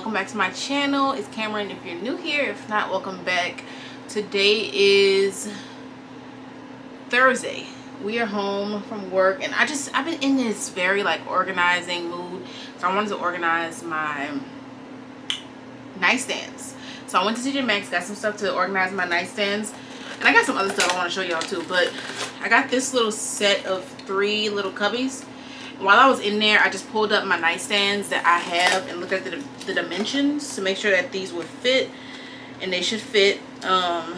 welcome back to my channel. It's Cameron if you're new here. If not, welcome back. Today is Thursday. We are home from work, and I've been in this very organizing mood. So I wanted to organize my nightstands. So I went to TJ Maxx, got some stuff to organize my nightstands. And I got some other stuff I want to show y'all too, but I got this little set of 3 little cubbies. While I was in there, I just pulled up my nightstands that I have and looked at the dimensions to make sure that these would fit, and they should fit. And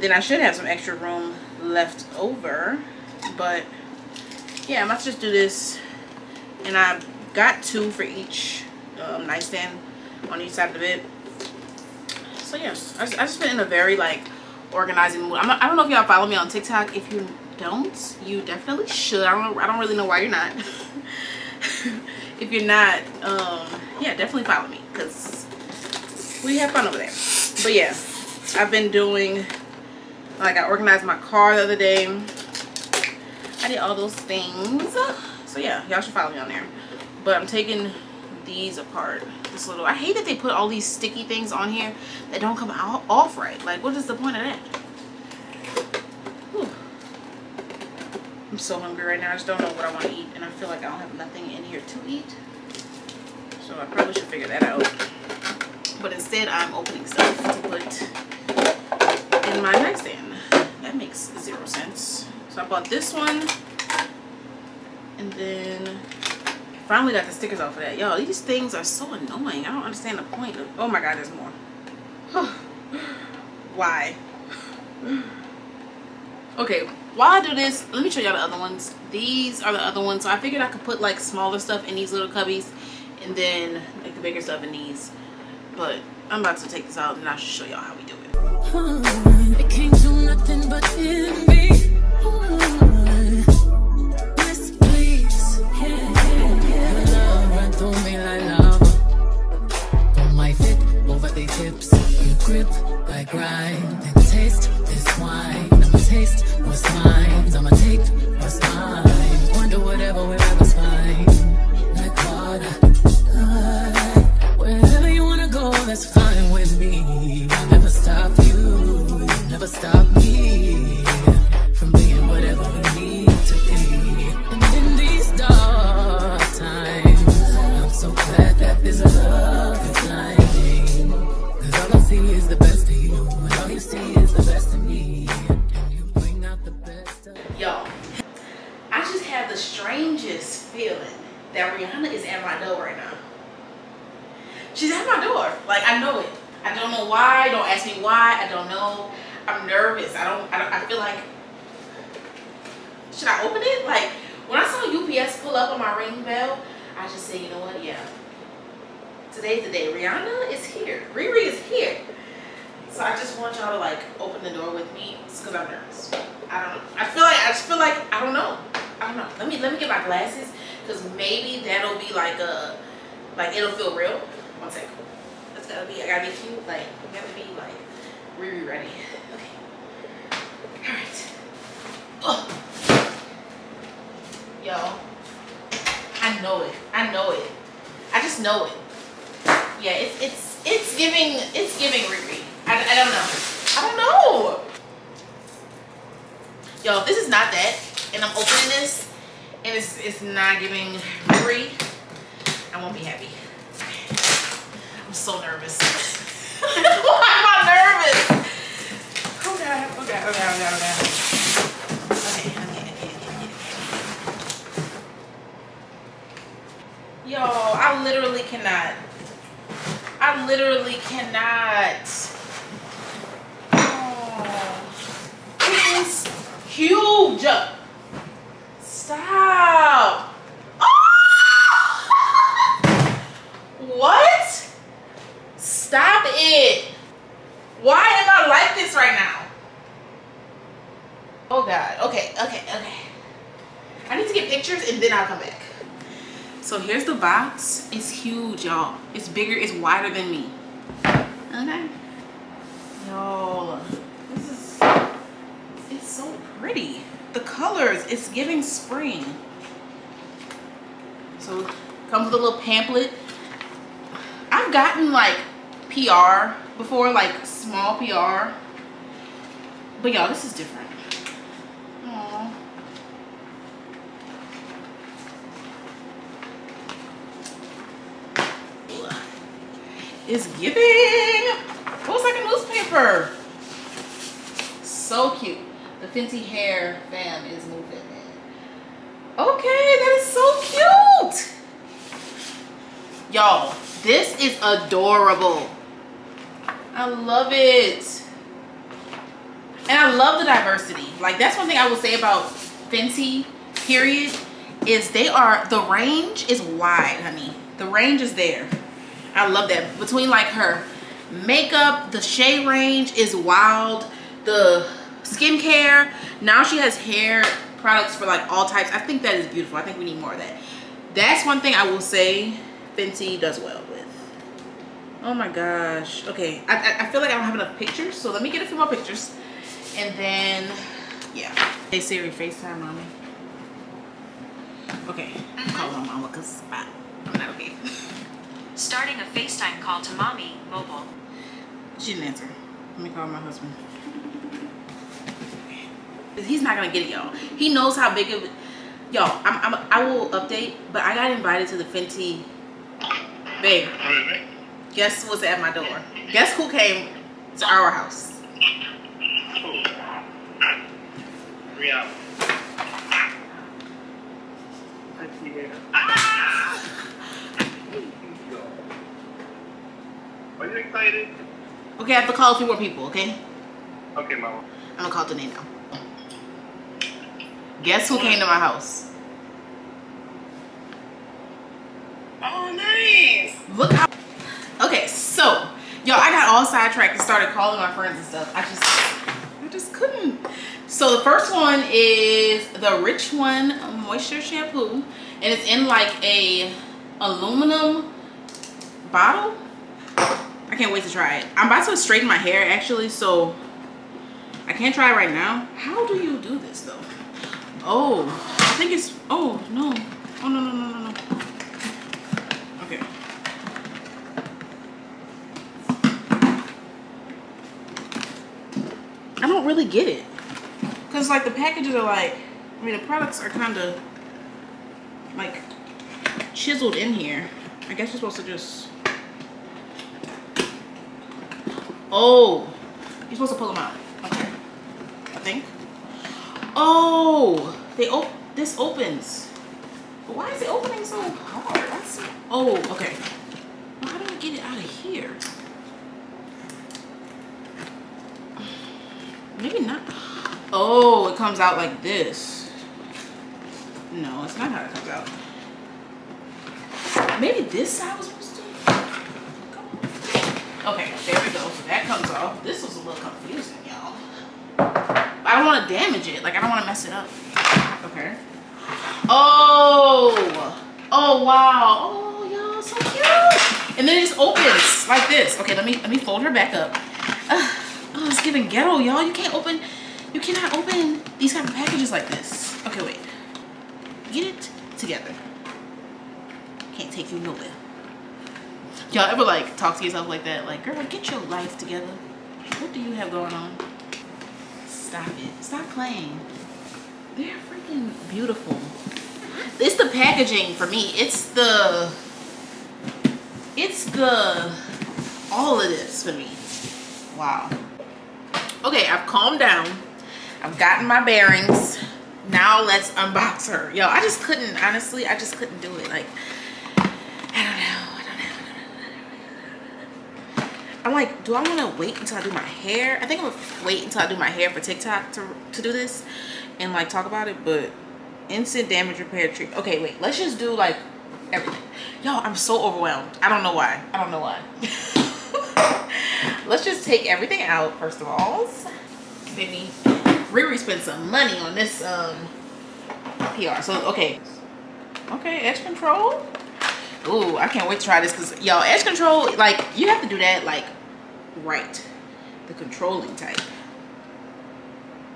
then I should have some extra room left over. But yeah, I'm about to just do this. And I got 2 for each nightstand on each side of the bed. So yeah, I just been in a very organizing mood. I don't know if y'all follow me on TikTok. If you don't, you definitely should. I don't really know why you're not. If you're not, yeah, definitely follow me, because we have fun over there. But yeah, I've been doing, I organized my car the other day. I did all those things. So yeah, y'all should follow me on there. But I'm taking these apart. I hate that they put all these sticky things on here that don't come out off right. What is the point of that? Whew. I'm so hungry right now. I just don't know what I want to eat, and I feel like I don't have nothing in here to eat, so I probably should figure that out. But instead, I'm opening stuff to put in my nightstand. That makes 0 sense. So I bought this one, and then finally got the stickers off of that. Y'all, these things are so annoying. I don't understand the point of... Oh my god, there's more. Why? Okay, while I do this, let me show y'all the other ones. These are the other ones. So I figured I could put smaller stuff in these little cubbies, and then the bigger stuff in these. But I'm about to take this out, and I'll show y'all how we do it. It came to nothing but in me. Tips, you grip, I grind, and taste this wine. I'ma taste what's mine, I'ma take what's mine. Wonder whatever we'll ever find. Like water, wherever you wanna go, that's fine with me. I'll never stop you, you'll never stop me from being whatever we need to be. And in these dark times, I'm so glad that there's a love that's blind. Is the best of you, and all you see is the best of me, and you bring out the best of y'all. I just have the strangest feeling that Rihanna is at my door right now. She's at my door, I know it. I don't know why. Don't ask me why. I don't know. I'm nervous. I feel like, should I open it? When I saw UPS pull up on my ring bell, I just said, you know what, yeah. Today's the day. Rihanna is here. Riri is here. So I just want y'all to open the door with me, because I'm nervous. I don't know. Let me get my glasses, because maybe that'll be it'll feel real. One second. It's gotta be. I gotta be cute. I gotta be Riri ready. Okay. All right. Oh. Y'all. I know it. I know it. I just know it. Yeah, it's giving Riri. I don't know. Yo, this is not that, and I'm opening this, and it's not giving Riri. I won't be happy. I'm so nervous. Why am I nervous? Okay. Yo, I literally cannot. I literally cannot. Oh, this is huge. Stop. Oh! What? Stop it. Why am I like this right now? Oh God. Okay. I need to get pictures, and then I'll come back. So here's the box. It's huge, y'all. It's bigger, it's wider than me. Okay. Y'all, this is, it's so pretty. The colors, it's giving spring. So it comes with a little pamphlet I've gotten like PR before, like small PR, but y'all, this is different. Aww. It's giving. It was like a newspaper. So cute. The Fenty Hair fam is moving in. Okay, that is so cute. Y'all, this is adorable. I love it. And I love the diversity. Like, that's one thing I will say about Fenty, period, is they are, the range is wide, honey. The range is there. I love that. Between like her makeup, the shade range is wild, the skincare. Now she has hair products for like all types. I think that is beautiful. I think we need more of that. That's one thing I will say Fenty does well with. Oh my gosh. Okay, I feel like I don't have enough pictures, so let me get a few more pictures. And then, yeah. Hey Siri, FaceTime mommy. Okay, hold on mama, cause I'm not okay. Starting a FaceTime call to mommy, mobile. She didn't answer. Let me call my husband. He's not gonna get it, y'all. He knows how big of, y'all, I will update, but I got invited to the Fenty, babe. Guess who was at my door? Guess who came to our house? Rihanna. Are you excited? Okay, I have to call a few more people, okay? Okay, mama. I'm gonna call Danae now. Guess who came to my house? Oh, nice. Look how. Okay, so, y'all, I got all sidetracked and started calling my friends and stuff. I just couldn't. So the first one is the Rich One Moisture Shampoo, and it's in like a aluminum bottle. I can't wait to try it. I'm about to straighten my hair actually, so I can't try it right now. How do you do this though? Oh, I think it's, oh no. Oh no, no, no, no, no. Okay. I don't really get it. Cause like the packages are like, I mean the products are kind of like chiseled in here. I guess you're supposed to just, oh, you're supposed to pull them out. Okay, I think. Oh, they this opens. But why is it opening so hard? That's, oh, okay. Well, how do I get it out of here? Maybe not. Oh, it comes out like this. No, it's not how it comes out. Maybe this side was supposed to. Come on. Okay, there we go. So that comes off. This was a little confusing, y'all. I don't want to damage it. Like, I don't want to mess it up. Okay. Oh. Oh, wow. Oh, y'all, so cute. And then it just opens like this. Okay, let me fold her back up. Oh, it's giving ghetto, y'all. You can't open. You cannot open these kind of packages like this. Okay, wait. Get it together. Can't take you nowhere. Y'all ever like talk to yourself like that? Like, girl, get your life together. What do you have going on? Stop it. Stop playing. They're freaking beautiful. It's the packaging for me. It's the all of this for me. Wow. Okay, I've calmed down. I've gotten my bearings. Now let's unbox her. Yo, I just couldn't, honestly, I just couldn't do it. Like, I don't know. I'm like, do I want to wait until I do my hair? I think I'm going to wait until I do my hair for TikTok to do this and like talk about it, but instant damage repair treat. Okay, wait, let's just do like everything. Yo, I'm so overwhelmed. I don't know why. I don't know why. Let's just take everything out first of all. Baby, Riri spent some money on this PR. So okay, edge control. Ooh, I can't wait to try this because y'all, edge control, like you have to do that like right, the controlling type.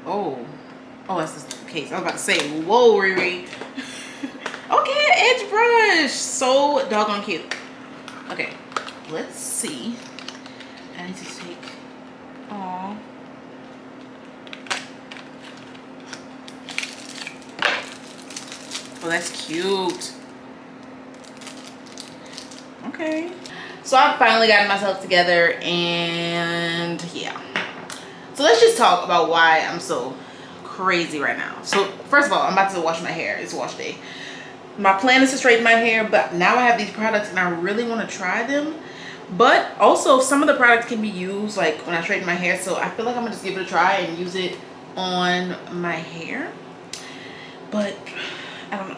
Oh, that's the case. I was about to say, whoa, Riri. Okay, edge brush, so doggone cute. Okay. let's see. I need to take all. Oh, that's cute. Okay. So I finally got myself together, and yeah. So let's just talk about why I'm so crazy right now. So first of all, I'm about to wash my hair. It's wash day. My plan is to straighten my hair, but now I have these products and I really want to try them. But also some of the products can be used like when I straighten my hair. So I feel like I'm gonna just give it a try and use it on my hair. But I don't know.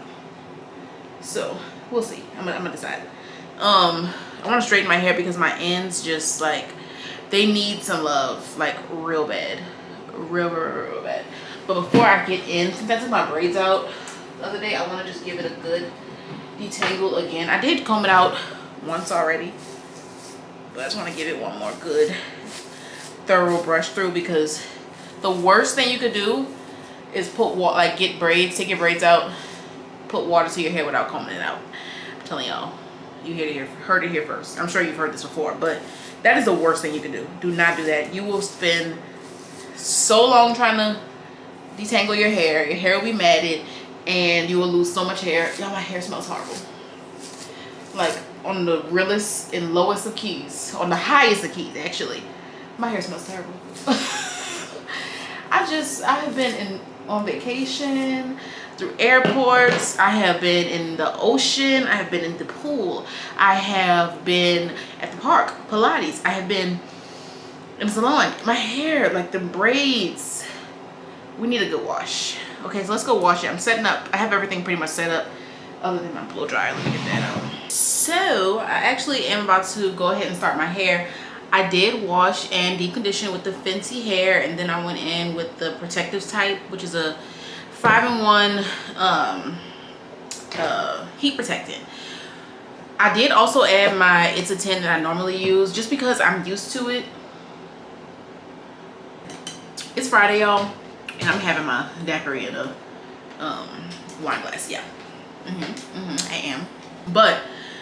So we'll see. I'm gonna decide. I want to straighten my hair because my ends just like, they need some love, like real bad, real bad. But before I get in, since I took my braids out the other day, I want to just give it a good detangle again. I did comb it out once already, but I just want to give it one more good thorough brush through, because the worst thing you could do is put water, like get braids, take your braids out, put water to your hair without combing it out. I'm telling y'all. You heard it here first. I'm sure you've heard this before, but that is the worst thing you can do. Do not do that. You will spend so long trying to detangle your hair. Your hair will be matted, and you will lose so much hair. Y'all, my hair smells horrible. Like on the realest and lowest of keys, on the highest of keys, actually. My hair smells terrible. I have been on vacation, through airports, I have been in the ocean, I have been in the pool, I have been at the park, Pilates, I have been in the salon. My hair, like the braids, we need a good wash. Okay, so let's go wash it. I'm setting up. I have everything pretty much set up other than my blow dryer. Let me get that out. So I actually am about to go ahead and start my hair. I did wash and deep condition with the Fenty Hair, and then I went in with the Protective Type, which is a 5-in-1 heat protectant. I did also add my It's a 10 that I normally use just because I'm used to it. It's Friday, y'all, and I'm having my daiquiri in a wine glass. Yeah, I am. But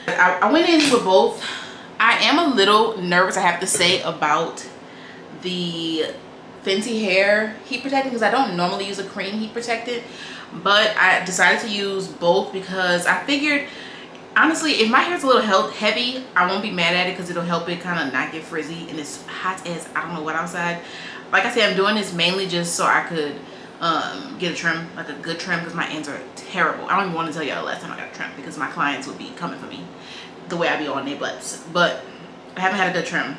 I went in with both. I am a little nervous, I have to say, about the Fenty Hair heat protectant because I don't normally use a cream heat protectant, but I decided to use both because I figured, honestly, if my hair's a little heavy, I won't be mad at it because it'll help it kind of not get frizzy, and it's hot as I don't know what outside. Like I said, I'm doing this mainly just so I could get a trim, like a good trim, because my ends are terrible. I don't even want to tell y'all the last time I got a trim because my clients would be coming for me the way I be on their butts, but I haven't had a good trim.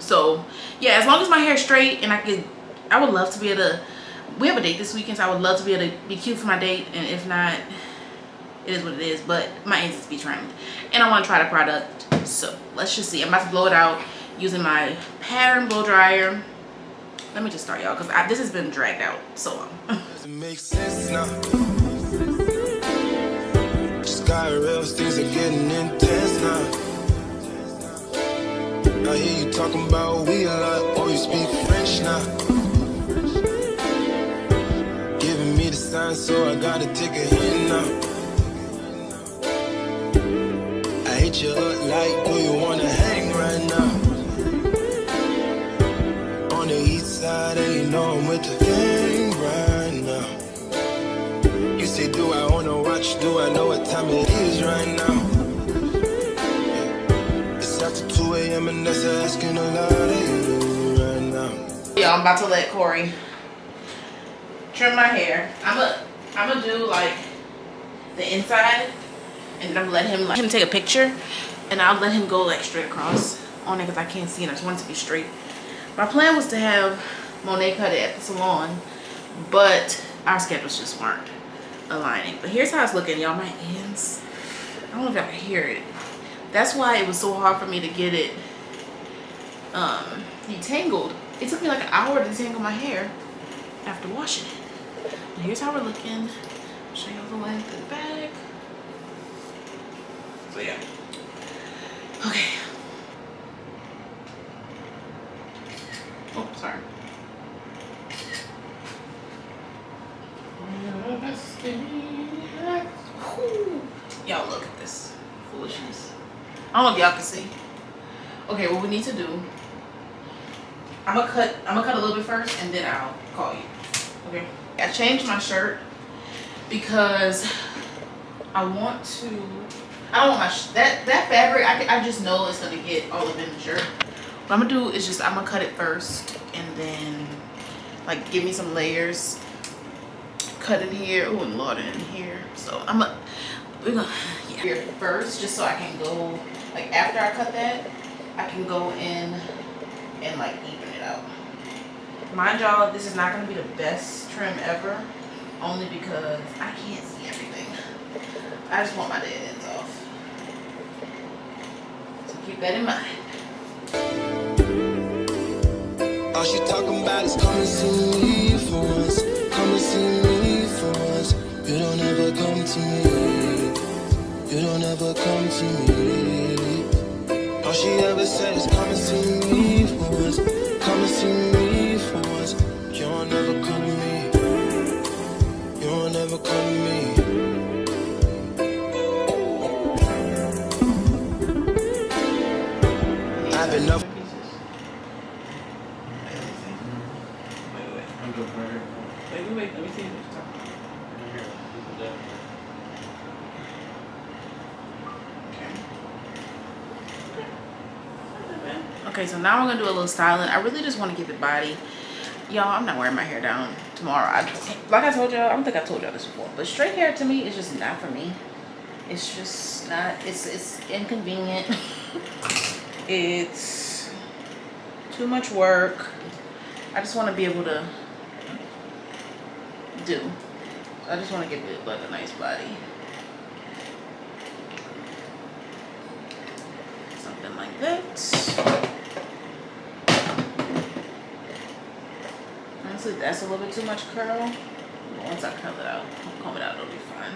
So yeah, as long as my hair is straight, and I would love to be able to, we have a date this weekend, so I would love to be able to be cute for my date, and if not, it is what it is, but my ends need to be trimmed. And I want to try the product, so let's just see. I'm about to blow it out using my pattern blow dryer. Let me just start, y'all, because this has been dragged out so long. Doesn't make sense now. Just got real, things are getting intense now. I hear you talking about we a lot, or you speak French now. Giving me the sign, so I gotta take a hit now. I hate your hood like where you wanna hang right now. On the east side, and you know I'm with the gang right now. You say, do I own a watch? Do I know what time it is right now? Yeah, I'm about to let Corey trim my hair. I'm gonna do like the inside, and then I'm gonna let him take a picture, and I'll let him go like straight across on it because I can't see and I just want it to be straight. My plan was to have Monet cut it at the salon, but our schedules just weren't aligning. But here's how it's looking, y'all. My ends, I don't know if y'all can hear it. That's why it was so hard for me to get it detangled. It took me like an hour to detangle my hair after washing it. But here's how we're looking. I'll show y'all the length and the back. So yeah. Okay. Oh, sorry. Y'all look at this foolishness. I don't know if y'all can see. Okay, what we need to do, I'm gonna cut a little bit first and then I'll call you. Okay. I changed my shirt because I don't want that fabric. I just know it's gonna get all up in the shirt. What I'm gonna do is just, I'm gonna cut it first and then like give me some layers. Cut in here, oh, and Lord, in here. So we're gonna here first, just so I can go, like after I cut that, I can go in and like even it out. Mind y'all, this is not gonna be the best trim ever, only because I can't see everything. I just want my dead ends off. So keep that in mind. All she talking about is coming to me for us. Coming to me for us. You don't ever come to me. You don't ever come to me. All she ever said is coming to me for us. Coming to me for us. You don't ever come to me. You don't ever come to me. Enough pieces. Wait. I'm doing right here. Wait, let me see this top. Right here. Okay. Okay, so now I'm gonna do a little styling. I really just want to get the body. Y'all, I'm not wearing my hair down tomorrow. Like I told y'all, I don't think I told y'all this before, but straight hair to me is just not for me. It's just not. It's inconvenient. It's too much work. I just want to be able to do. I just want to give it like a nice body. Something like that. Honestly, that's a little bit too much curl. But once I curl it out, comb it out, it'll be fine.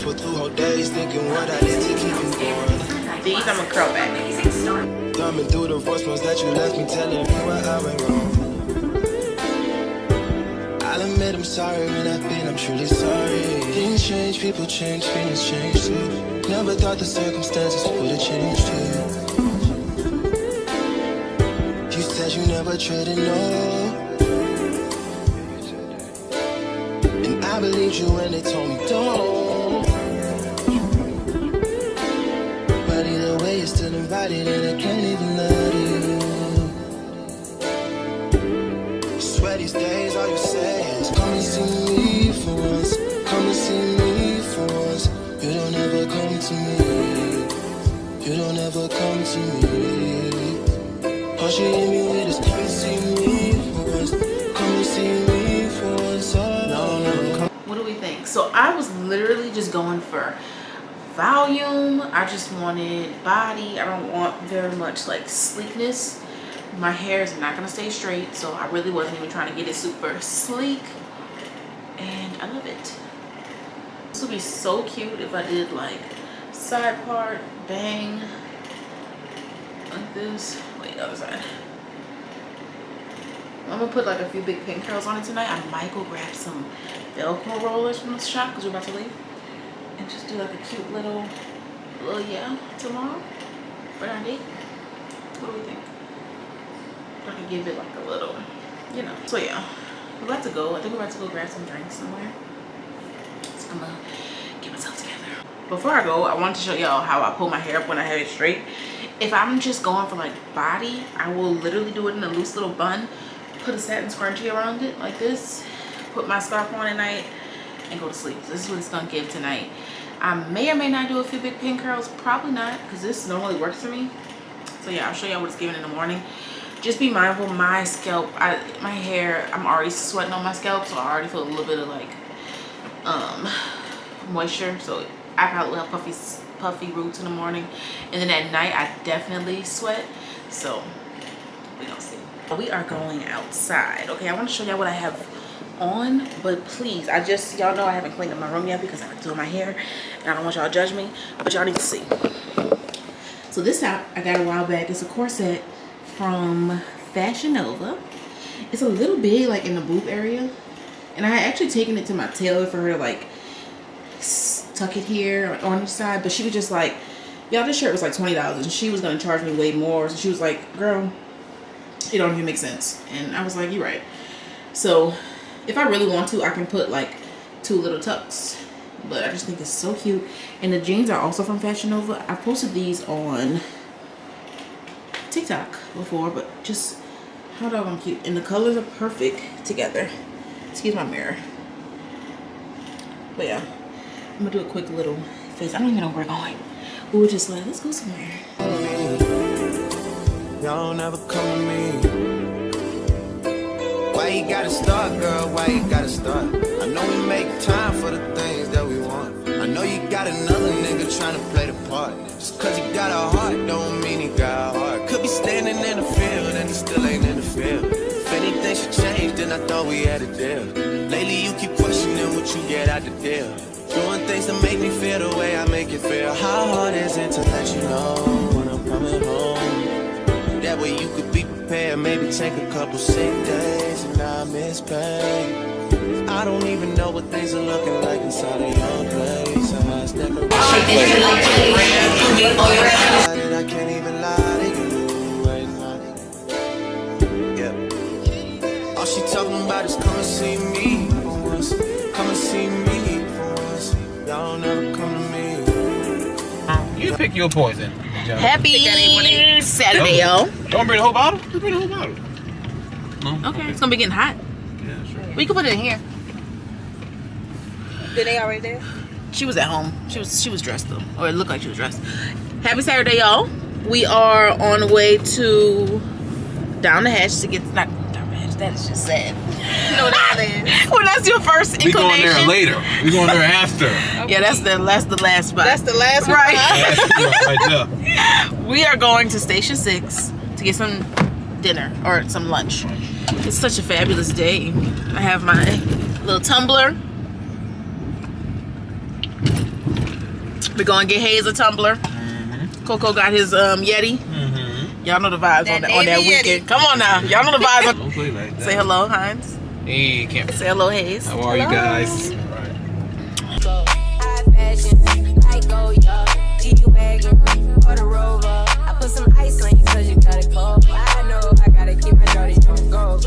For 2 whole days thinking what I did to keep you going. These I'm gonna curl back. Thumbing through the voicemails that you left me, telling me where I went wrong. I'll admit I'm sorry when I've been, I'm truly sorry. Things change, people change, feelings change too. Never thought the circumstances would've changed too. You said you never treaded no. And I believed you when they told me don't. You're still invited and I can't even let you. Swear these days all you say is come and see me for once. Come and see me for once. You don't ever come to me. You don't ever come to me. All she hit me with is come and see me for once. Come and see me for once. What do we think? So I was literally just going for volume. I just wanted body. I don't want very much like sleekness. My hair is not gonna stay straight, so I really wasn't even trying to get it super sleek, and I love it. This would be so cute if I did like side part bang like this. Wait, other side. I'm gonna put like a few big pin curls on it tonight. I might go grab some Velcro rollers from the shop because we're about to leave. And just do like a cute little yeah tomorrow for our date. What do we think? I can give it like a little, you know. So yeah, we're about to go. I think we're about to go grab some drinks somewhere. So I'm gonna get myself together. Before I go, I wanted to show y'all how I pull my hair up when I have it straight. If I'm just going for like body, I will literally do it in a loose little bun, put a satin scrunchie around it like this, put my scarf on at night, and go to sleep. So this is what it's gonna give tonight. I may or may not do a few big pin curls, probably not, because this normally works for me. So yeah, I'll show y'all what it's giving in the morning. Just be mindful, my scalp, my hair, I'm already sweating on my scalp, so I already feel a little bit of like moisture. So I probably have puffy roots in the morning, and then at night I definitely sweat. So we gonna see. We are going outside. Okay, I want to show y'all what I have on, but please, I just, y'all know I haven't cleaned up my room yet because I'm doing my hair and I don't want y'all to judge me, but y'all need to see. So this top I got a while back. It's a corset from Fashion Nova. It's a little big like in the boob area, and I had actually taken it to my tailor for her to like tuck it here on the side, but she was just like, Y'all, this shirt was like $20 and she was gonna charge me way more. So she was like, girl, it don't even make sense. And I was like, you're right. So if I really want to, I can put like two little tucks, but I just think it's so cute. And the jeans are also from Fashion Nova. I posted these on TikTok before, but just how doggone cute. And the colors are perfect together. Excuse my mirror. But yeah, I'm gonna do a quick little face. I don't even know where we're going. We were just like, let's go somewhere. Y'all never come to me. Why you gotta start, girl? Why you gotta start? I know we make time for the things that we want. I know you got another nigga trying to play the part. Just cause you got a heart don't mean he got a heart. Could be standing in the field and he still ain't in the field. If anything should change, then I thought we had a deal. Lately you keep questioning what you get out the deal. Doing things that make me feel the way I make it feel. How hard is it to let you know when I'm coming home? That way you could be prepared, maybe take a couple sick days. And I miss pain. I don't even know what things are looking like inside of your place. I must never I can't even lie to you. Yeah. All she talking about is come and see me for once. Come and see me for once. Y'all never come to me. You pick your poison. Happy Saturday, yo. Don't bring the whole bottle? Just bring the whole bottle. No? Okay, it's gonna be getting hot. Yeah, sure. We can put it in here. Did they already there? She was at home. She was dressed though, or it looked like she was dressed. Happy Saturday, y'all. We are on the way to Down the Hatch to get not Down the Hatch. That is just sad. You know what I'm saying? Well, that's your first inclination. We going there later. We going there after. Okay. Yeah, that's the last spot. That's the last spot. Right. Last spot. We are going to Station 6 to get some dinner or some lunch. It's such a fabulous day. I have my little tumbler. We're going to get Hayes a tumbler. Coco got his Yeti. Y'all know the vibes on that weekend. Come on now. Y'all know the vibes. Don't play like that. Say hello, Heinz. Hey, can't say hello, Hayes. How are you guys? Put some ice on you cause you got it cold. I know I gotta keep my dirty from gold.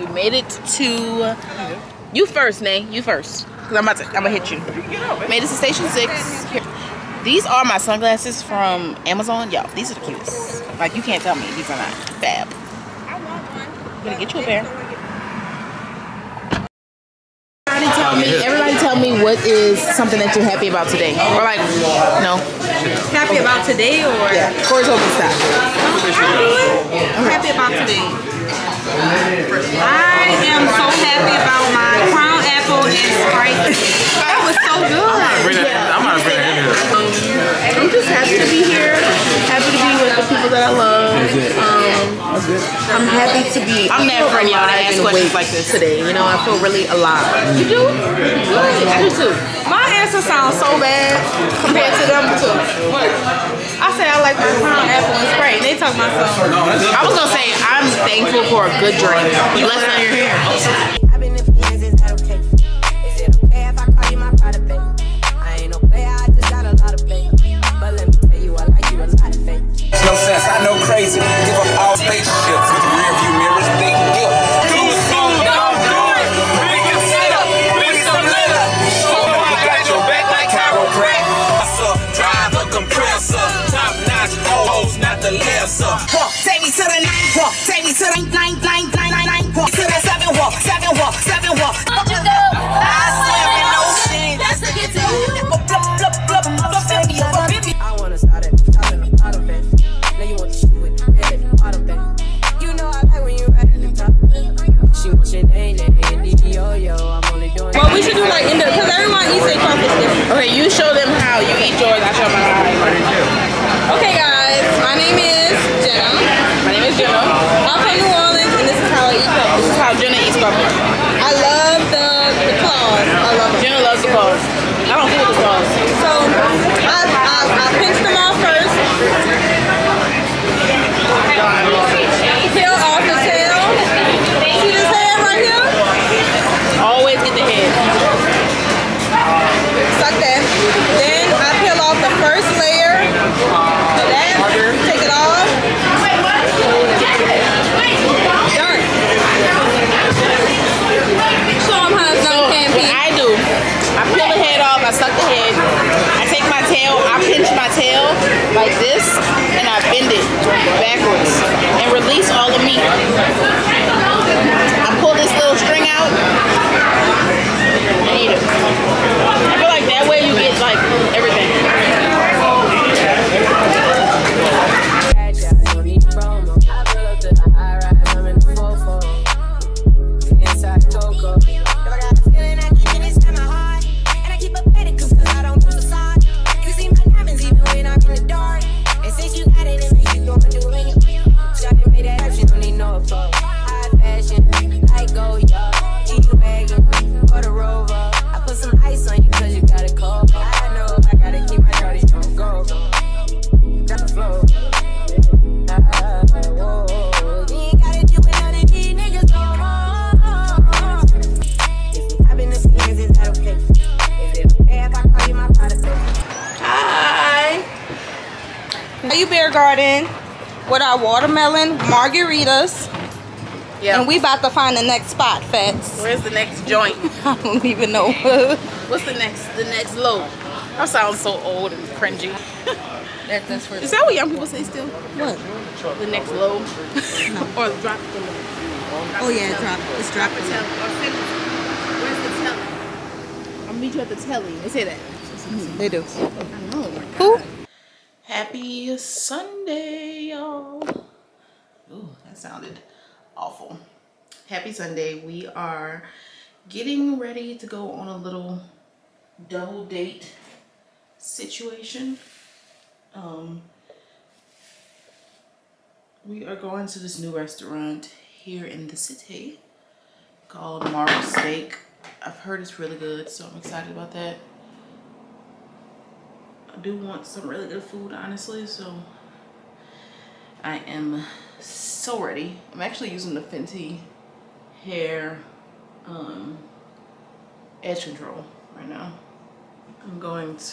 We made it to you first, Nay. You first. Cause I'm gonna hit you. Made it to Station 6. Here. These are my sunglasses from Amazon. Y'all, these are the cutest. Like you can't tell me these are not fab. I want one. I'm gonna get you a pair. Everybody tell me what is something that you're happy about today. Or like, no. Happy about today or? Yeah, Corey's open stop. I'm happy about today. I am so happy about my Crown Apple and Sprite. That was so good. I'm just happy to be here. Happy to be with the people that I love. I'm happy to be. I'm not for y'all to ask questions like this today. You know, I feel really alive. You do? Good. You too. My answer sounds so bad compared to them two. I say I like my Crown Apple and Sprite, and they talk about something. I was gonna say I'm thankful for a good drink. Let's not your hair. I've been in feelings. Is that okay? Is it okay if I call you my pride of faith? I ain't no player. I just got a lot of faith. But let me tell you, I like you a lot of faith. No sense. I know crazy. Give up all spaceships with rear view mirrors. They guilt. Do it soon. Don't do it. Make it sit up. Make some litter. Show them I got your back like chiropractor. Drive a compressor. Top notch. Hoes, not the lesser. Walk. Take me to the 9. Walk. Take me to the 9. Walk. To the 7. Walk. 7. Walk. 7. Walk. Don't you go? I swear in no shit. That's to get to you. I wanna start it. Well, we should do like in the, because everyone eats their cup is different. Okay, you show them how you eat yours, I show mine. Okay guys, my name is Jenna. My name is Jenna. I'm from New Orleans and this is how I eat cup. This is how Jenna eats cup. I love the claws. I love them. Jenna loves the claws. I don't feel the claws. So I pinch them off first. Peel off the tail. See this hand right here? Always get the head. garden with our watermelon margaritas. Yep. And we about to find the next spot, Fats. Where's the next joint? I don't even know. What's the next load? I sound so old and cringy. That's for. Is that what young people say still? What? The next load? No. Or drop the load. Oh yeah, drop. It's drop the telly. Where's the telly? I'll meet you at the telly. They say that. They do. I know. Who? Happy Sunday, y'all. Ooh, that sounded awful. Happy Sunday. We are getting ready to go on a little double date situation. We are going to this new restaurant here in the city called Marble Steak. I've heard it's really good, so I'm excited about that. I do want some really good food, honestly, so I am so ready. I'm actually using the Fenty Hair edge control right now. I'm going to,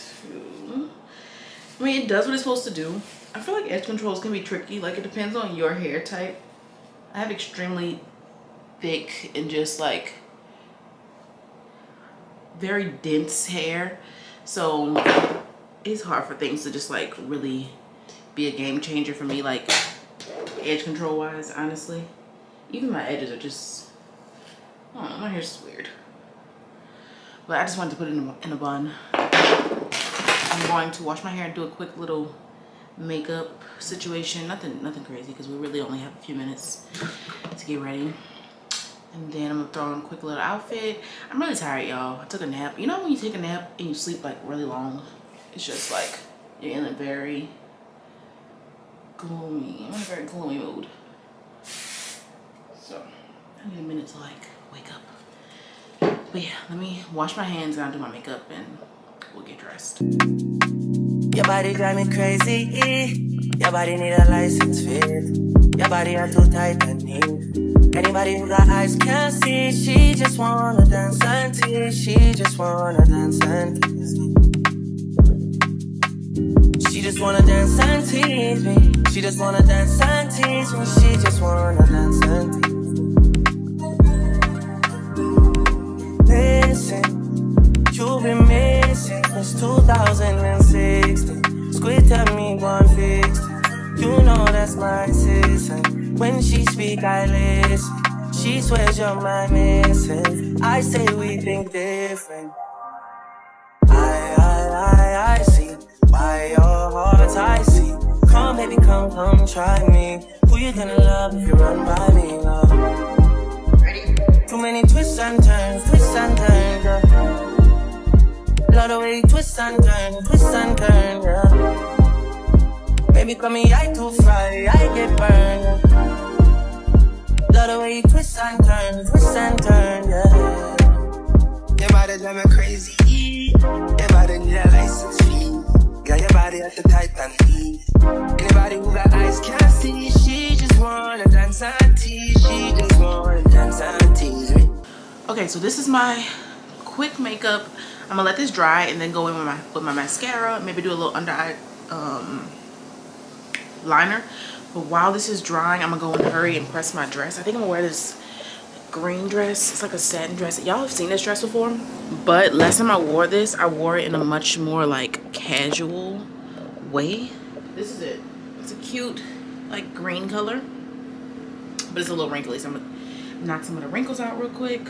I mean, it does what it's supposed to do. I feel like edge controls can be tricky. Like, it depends on your hair type. I have extremely thick and just like very dense hair, so it's hard for things to just like really be a game changer for me, like edge control wise, honestly. Even my edges are just, I don't know, my hair's weird. But I just wanted to put it in a bun. I'm going to wash my hair and do a quick little makeup situation. Nothing crazy, because we really only have a few minutes to get ready. And then I'm gonna throw on a quick little outfit. I'm really tired, y'all. I took a nap. You know when you take a nap and you sleep like really long? It's just like you're in a very gloomy, I'm in a very gloomy mood. So I need a minute to like wake up. But yeah, let me wash my hands and I'll do my makeup and we'll get dressed. Your body drive me crazy. Your body need a license fit. Your body are too tight and neat. Anybody who got eyes can see. She just wanna dance and tease. She just wanna dance and tease me. She just wanna dance and tease me. She just wanna dance and tease me. She just wanna dance and tease me. You've been missing since 2016. Squid at me one fix. You know that's my sister. When she speak I listen. She swears you're my missus. I say we think different. I see. By your heart I see. Come baby come, come try me. Who you gonna love if you run by me, love? Too many twists and turns, yeah. Lot of way, twists and turns, yeah. Maybe call me I too fry, I get burned. Lot of way, twists and turns, yeah. Your body drive me crazy, your body need a license fee. Got your body at the tight and heat. Anybody who got eyes can see, she just wanna dance and tease, she just wanna dance and. Okay, so this is my quick makeup. I'm gonna let this dry and then go in with my mascara, maybe do a little under eye liner. But while this is drying, I'm gonna go in a hurry and press my dress. I think I'm gonna wear this green dress. It's like a satin dress. Y'all have seen this dress before, but last time I wore this, I wore it in a much more like casual way. This is it. It's a cute like green color, but it's a little wrinkly, so I'm gonna knock some of the wrinkles out real quick.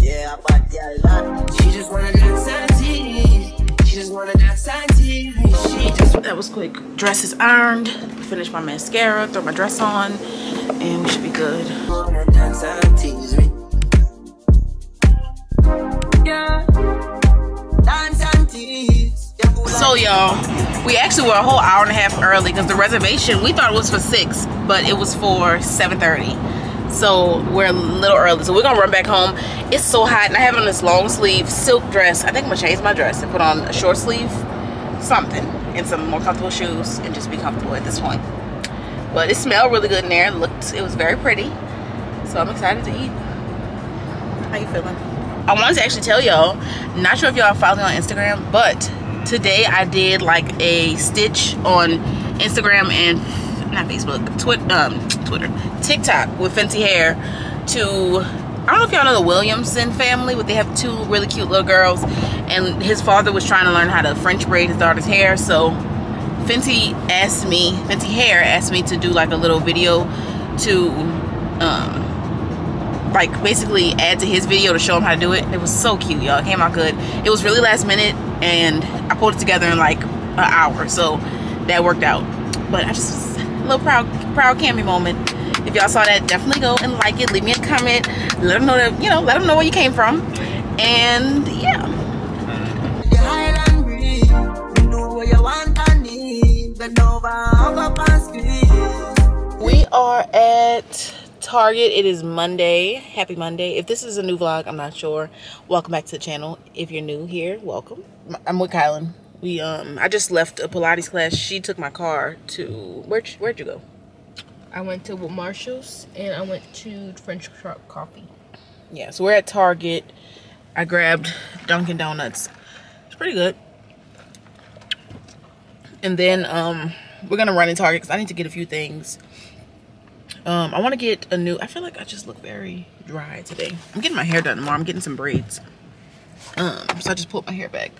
Yeah, but yeah, she just wanna dance and tease. She just wanna dance and tease. She just. That was quick. Dress is ironed. Finish my mascara. Throw my dress on, and we should be good. Wanna dance and tease me. Yeah, dance and tease. So y'all, we actually were a whole hour and a half early because the reservation we thought it was for 6, but it was for 7:30. So we're a little early, so we're gonna run back home. It's so hot, and I have on this long sleeve silk dress. I think I'm gonna change my dress and put on a short sleeve something and some more comfortable shoes and just be comfortable at this point. But it smelled really good in there. It was very pretty, so I'm excited to eat. How you feeling? I wanted to actually tell y'all, not sure if y'all follow me on Instagram, but today I did like a stitch on Instagram and not Facebook, Twitter, TikTok with Fenty Hair to, I don't know if y'all know the Williamson family, but they have two really cute little girls, and his father was trying to learn how to French braid his daughter's hair, so Fenty Hair asked me to do like a little video to like basically add to his video to show him how to do it. It was so cute, y'all. It came out good. It was really last minute and I pulled it together in like an hour, so that worked out. But I just was a little proud Cammy moment. If y'all saw that, definitely go and like it, leave me a comment, let them know that, you know, let them know where you came from. And yeah, we are at Target. It is Monday. Happy Monday. If this is a new vlog, I'm not sure. Welcome back to the channel. If you're new here, welcome. I'm with Kylan. We I just left a Pilates class. She took my car to where'd you go? I went to Marshall's and I went to French Sharp Coffee. Yeah, so we're at Target. I grabbed Dunkin' Donuts. It's pretty good. And then we're gonna run in Target because I need to get a few things. I want to get a new, I feel like I just look very dry today. I'm getting my hair done tomorrow. I'm getting some braids. So I just pulled my hair back.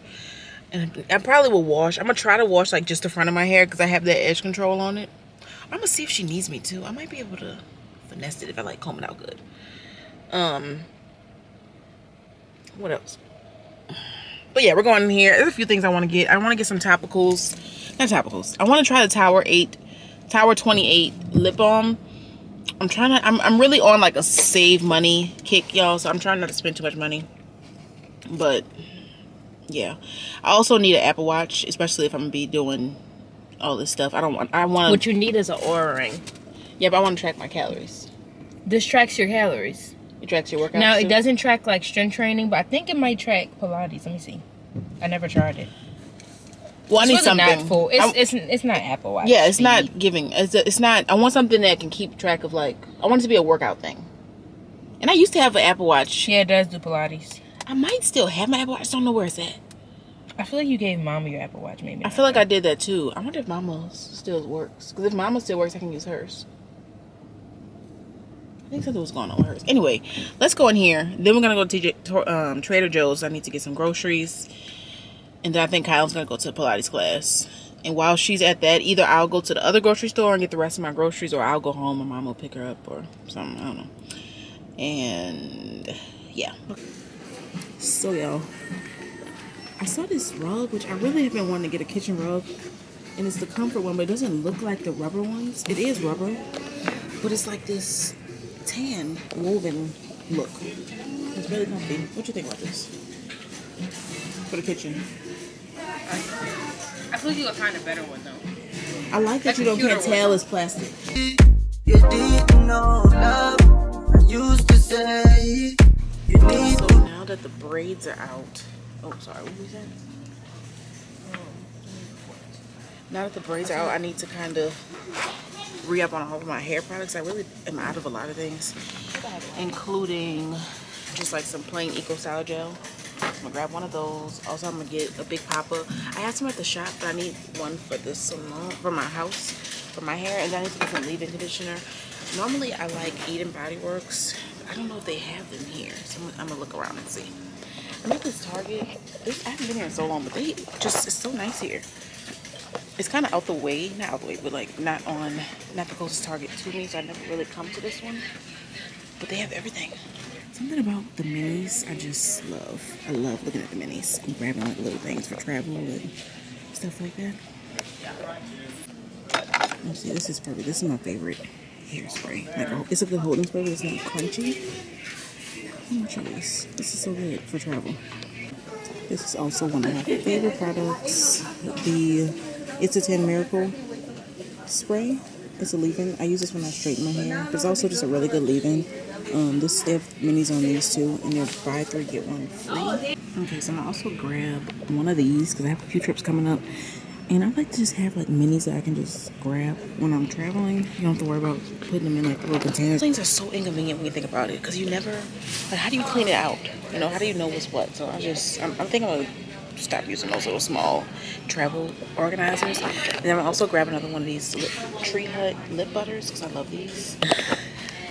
And I probably will wash. I'm gonna try to wash like just the front of my hair because I have that edge control on it. I'm gonna see if she needs me to. I might be able to finesse it if I like comb it out good. What else? But yeah, we're going in here. There's a few things I want to get. I want to get some topicals. Not topicals. I want to try the Tower 28 lip balm. I'm trying to. I'm really on like a save money kick, y'all. So I'm trying not to spend too much money. But yeah, I also need an Apple Watch, especially if I'm gonna be doing all this stuff. I want. What you need is an Oura Ring. Yeah, but I want to track my calories. This tracks your calories. It tracks your workouts. No, it doesn't track like strength training, but I think it might track Pilates. Let me see. I never tried it. Well, it's, I need something. Not full. It's not Apple Watch. Yeah, it's not giving. It's not. I want something that can keep track of like. I want it to be a workout thing. And I used to have an Apple Watch. Yeah, it does do Pilates. I might still have my Apple Watch. I don't know where it's at. I feel like you gave Mama your Apple Watch, maybe. I feel like I did that too. I wonder if Mama still works. Because if Mama still works, I can use hers. I think something was going on with hers. Anyway, let's go in here. Then we're going to go to Trader Joe's. I need to get some groceries. And then I think Kyle's going to go to Pilates class. And while she's at that, either I'll go to the other grocery store and get the rest of my groceries, or I'll go home and Mama will pick her up or something. I don't know. And yeah. So y'all, I saw this rug, which I really have been wanting to get, a kitchen rug. And it's the comfort one, but it doesn't look like the rubber ones. It is rubber, but it's like this tan woven look. It's really comfy. What you think about this? For the kitchen. I feel like you'll find a better one though. I like that you don't can't tell it's plastic. You didn't know love. I used to say you need. So now that the braids are out. Oh, sorry, what was that? Now that the braids are out, I need to kind of re-up on all of my hair products. I really am out of a lot of things, including just like some plain eco style gel. I'm gonna grab one of those. Also, I'm gonna get a big popper. I had some at the shop, but I need one for the salon, for my house, for my hair. And then I need to get some leave-in conditioner. Normally I like Eden Body Works. I don't know if they have them here, so I'm gonna look around and see. I'm at this Target. I haven't been here in so long, but they just, it's so nice here. It's kind of out the way, not out the way, but like not the closest Target to me, so I never really come to this one. But they have everything. Something about the minis I just love. I love looking at the minis and grabbing like little things for travel and stuff like that. Let's see, this is perfect. This is my favorite hairspray. Like, it's a good holding spray, but it's not crunchy. How much is this? This is so good for travel. This is also one of my favorite products. The It's a 10 Miracle Spray. It's a leave-in. I use this when I straighten my hair. But it's also just a really good leave-in. They have minis on these too. And they're buy three, get one free. Okay, so I'm gonna also grab one of these because I have a few trips coming up. And I like to just have like minis that I can just grab when I'm traveling. You don't have to worry about putting them in like little containers. Things are so inconvenient when you think about it. Because you never, like, how do you clean it out? You know, how do you know what's what? So I'm thinking I'm gonna stop using those little small travel organizers. And then I'm also grabbing another one of these Tree Hut lip butters because I love these.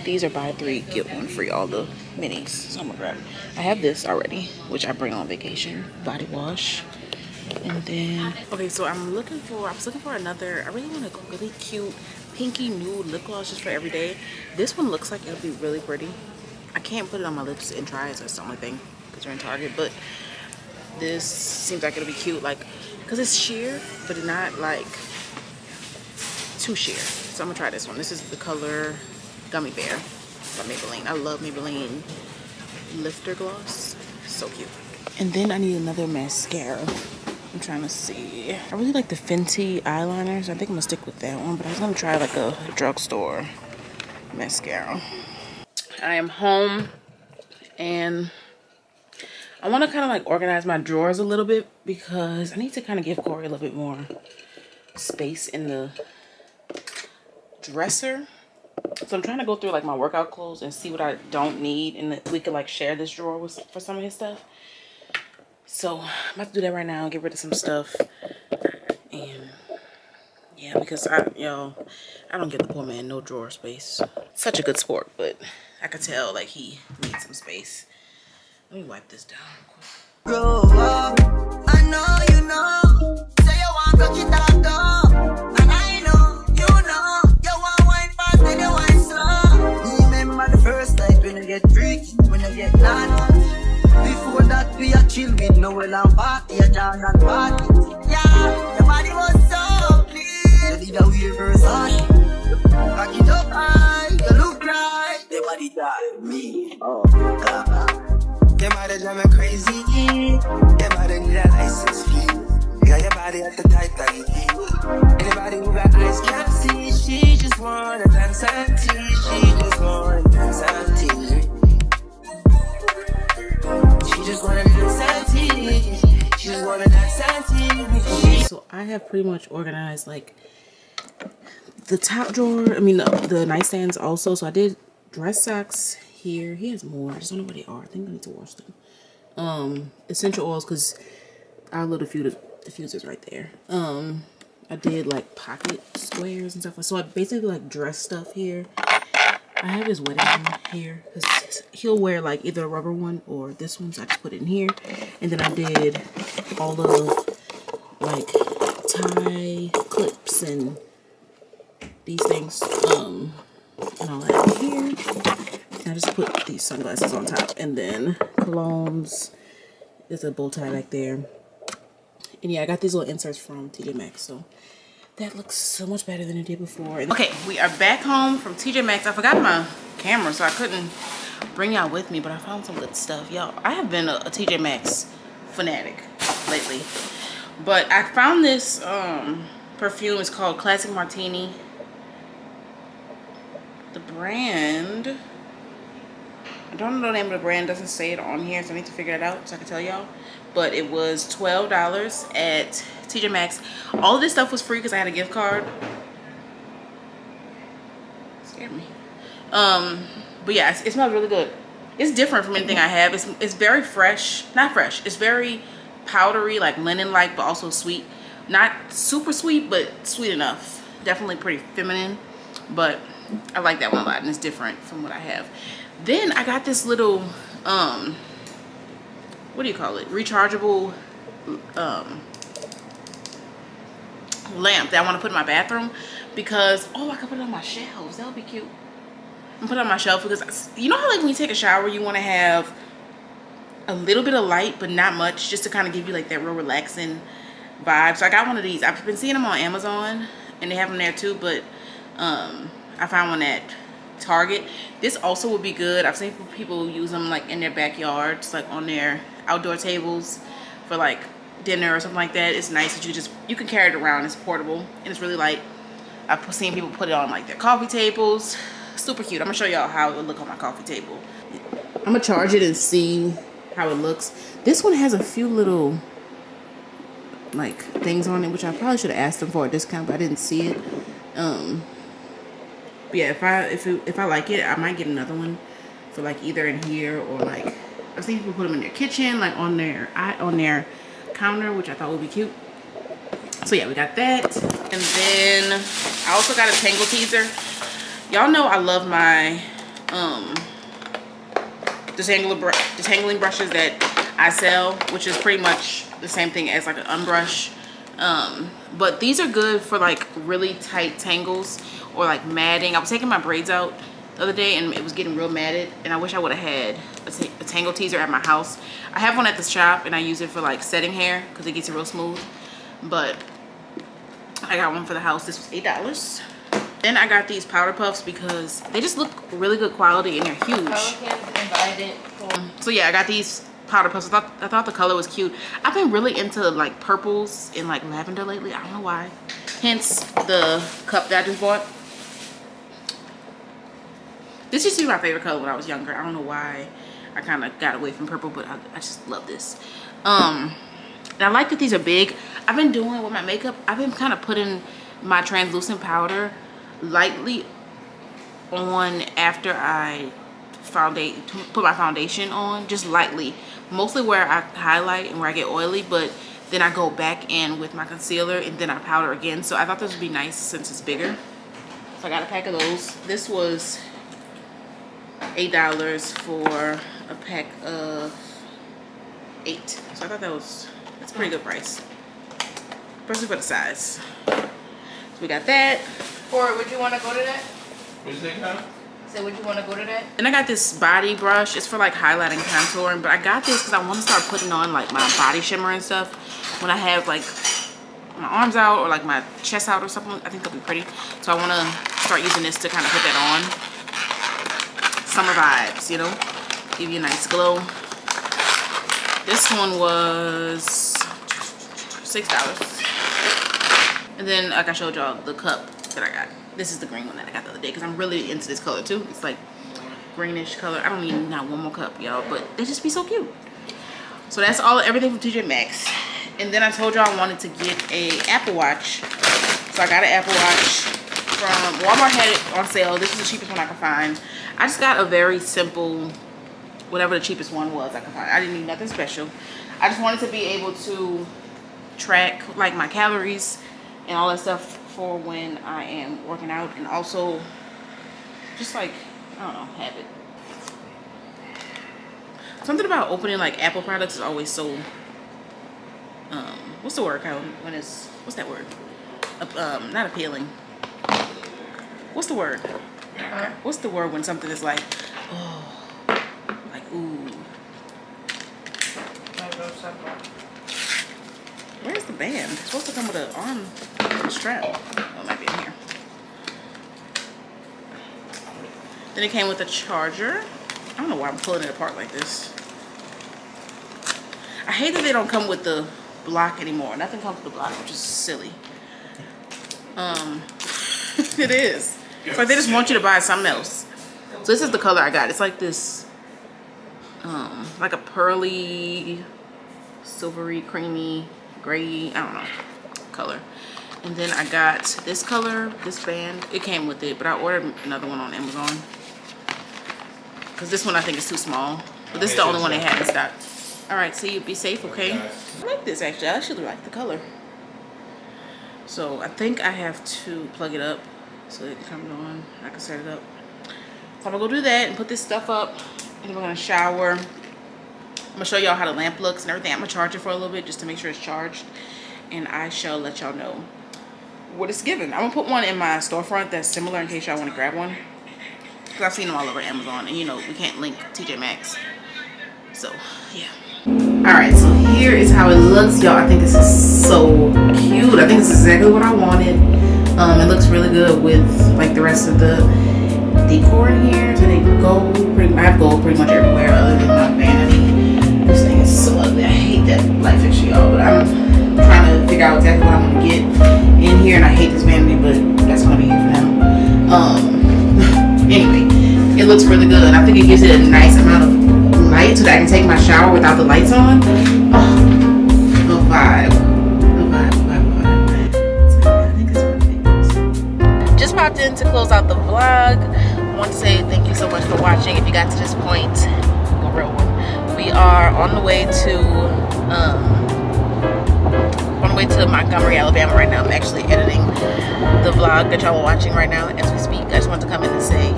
These are buy three, get one free, all the minis. So I'm gonna grab it. I have this already, which I bring on vacation, body wash. And then, okay, so I was looking for another, I really want a really cute pinky nude lip gloss just for every day. This one looks like it'll be really pretty. I can't put it on my lips and try it or something, I think, because you're in Target, but this seems like it'll be cute, like, because it's sheer, but it's not like too sheer. So I'm gonna try this one. This is the color Gummy Bear by Maybelline. I love Maybelline lifter gloss, so cute. And then I need another mascara. I'm trying to see. I really like the Fenty eyeliners. I think I'm gonna stick with that one, but I was gonna try like a drugstore mascara. I am home and I want to kind of like organize my drawers a little bit because I need to kind of give Corey a little bit more space in the dresser. So I'm trying to go through like my workout clothes and see what I don't need, and we could like share this drawer with for some of his stuff. So I'm about to do that right now, get rid of some stuff. And yeah, because I don't give the poor man no drawer space. Such a good sport, but I could tell like he needs some space. Let me wipe this down quick. Grow up, I know you know. Say you want to get that dog. And I know, you know. You want wine fast and you want slow. Remember the first night when you get freaky, when you get down. Before that we are chill with Noel and party, a jam and party. Yeah, your body was so clean. You did a weird Versace. Back it up high, you look right. Your body died, me, oh, God. Your body jamming crazy. Your body need a license fee. Got your body at the tight like. Anybody who got eyes can't see. She just wanna dance and tea. She just wanna dance and tea. So I have pretty much organized like the top drawer, I mean the nightstands also. So I did dress socks here. He has more, I just don't know what they are. I think I need to wash them. Essential oils, because our little diffuser's right there. I did like pocket squares and stuff. So I basically like dress stuff here. I have his wedding here because he'll wear like either a rubber one or this one, so I just put it in here. And then I did all of like tie clips and these things and all that here. And I just put these sunglasses on top, and then colognes. There's a bow tie back there. And yeah, I got these little inserts from TJ Maxx, so that looks so much better than it did before. Okay, we are back home from TJ Maxx. I forgot my camera, so I couldn't bring y'all with me, but I found some good stuff. Y'all, I have been a TJ Maxx fanatic lately. But I found this perfume. It's called Classic Martini. The brand, I don't know the name of the brand. It doesn't say it on here, so I need to figure it out so I can tell y'all. But it was $12 at TJ Maxx. All of this stuff was free because I had a gift card. It scared me. But yeah, it smells really good. It's different from anything I have. It's very fresh. Not fresh. It's very powdery, like linen-like, but also sweet. Not super sweet, but sweet enough. Definitely pretty feminine. But I like that one a lot, and it's different from what I have. Then I got this little, what do you call it? Rechargeable lamp that I want to put in my bathroom because, oh, I can put it on my shelves. That would be cute. I'm putting it on my shelf because you know how like when you take a shower you want to have a little bit of light but not much, just to kind of give you like that real relaxing vibe. So I got one of these. I've been seeing them on Amazon and they have them there too, but I found one at Target. This also would be good. I've seen people use them like in their backyards, like on their outdoor tables for like dinner or something like that. It's nice that you can carry it around. It's portable and it's really light. I've seen people put it on like their coffee tables. Super cute. I'm gonna show y'all how it would look on my coffee table. I'm gonna charge it and see how it looks. This one has a few little like things on it, which I probably should have asked them for a discount, but I didn't see it. But yeah, if I like it, I might get another one for like either in here or like I've seen people put them in their kitchen, like on their counter, which I thought would be cute. So yeah, we got that. And then I also got a Tangle Teezer. Y'all know I love my detangling brushes that I sell, which is pretty much the same thing as like an unbrush. But these are good for like really tight tangles or like matting. I was taking my braids out the other day and it was getting real matted, and I wish I would have had a Tangle Teezer at my house. I have one at the shop and I use it for like setting hair because it gets it real smooth, but I got one for the house. This was $8. Then I got these powder puffs because they just look really good quality and they're huge. So yeah, I got these powder puffs. I thought the color was cute. I've been really into like purples and like lavender lately. I don't know why. Hence the cup that I just bought. This used to be my favorite color when I was younger. I don't know why I kind of got away from purple, but I just love this. And I like that these are big. I've been doing with my makeup, I've been kind of putting my translucent powder lightly on after I put my foundation on, just lightly, mostly where I highlight and where I get oily, but then I go back in with my concealer and then I powder again. So I thought this would be nice since it's bigger. So I got a pack of those. This was $8 for a pack of 8. So I thought that's a pretty good price, especially for the size. So we got that. Or would you want to go to that? What did you think, huh? So would you want to go to that? Then I got this body brush. It's for like highlighting, contouring, but I got this because I want to start putting on like my body shimmer and stuff when I have like my arms out or like my chest out or something. I think that'll be pretty. So I want to start using this to kind of put that on. Summer vibes, you know, give you a nice glow. This one was $6. And then like I showed y'all the cup that I got. This is the green one that I got the other day because I'm really into this color too. It's like greenish color. I don't need not one more cup, y'all, but they just be so cute. So that's everything from TJ Maxx. And then I told y'all I wanted to get a Apple Watch. So I got an Apple Watch from Walmart, had it on sale. This is the cheapest one I could find. I just got a very simple, whatever the cheapest one was I could find. I didn't need nothing special. I just wanted to be able to track like my calories and all that stuff for when I am working out, and also just like, I don't know, habit. Something about opening like Apple products is always so what's the word, Kyle? When it's, what's that word? Not appealing. What's the word? Uh-huh. What's the word when something is like, oh, like ooh. Where's the band? It's supposed to come with an arm strap. Oh, it might be in here. Then it came with a charger. I don't know why I'm pulling it apart like this. I hate that they don't come with the block anymore. Nothing comes with the block, which is silly. It is. It's like they just want you to buy something else. So this is the color I got. It's like this, like a pearly, silvery, creamy, gray, I don't know, color. And then I got this color, this band. It came with it, but I ordered another one on Amazon because this one I think is too small, but this is the only one they had in stock. All right, so you be safe, okay? I like this, actually. I actually like the color. So I think I have to plug it up so it comes on. I can set it up. So I'm gonna go do that and put this stuff up, and we're gonna shower. I'm gonna show y'all how the lamp looks and everything. I'm gonna charge it for a little bit just to make sure it's charged, and I shall let y'all know what it's giving. I'm gonna put one in my storefront that's similar in case y'all want to grab one, because I've seen them all over Amazon, and you know we can't link TJ Maxx, so yeah. All right, so here is how it looks, y'all. I think this is so cute. I think this is exactly what I wanted. It looks really good with like the rest of the decor in here. So they go, I have gold pretty much everywhere other than my vanity. This thing is so ugly. I hate that light fixture, y'all, but I'm trying to figure out exactly what I want to get in here, and I hate this vanity, but that's gonna be here for now. Anyway, it looks really good. I think it gives it a nice amount of light so that I can take my shower without the lights on. Oh, no vibe. No vibe, no vibe, no vibe. So I think it's perfect. Just popped in to close out the vlog. I want to say thank you so much for watching. If you got to this point, go real one. We are on the way to on the way to Montgomery, Alabama right now. I'm actually editing the vlog that y'all are watching right now as we speak. I just wanted to come in and say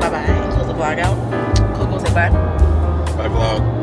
bye-bye and close the vlog out. Coco, say bye. Bye, vlog.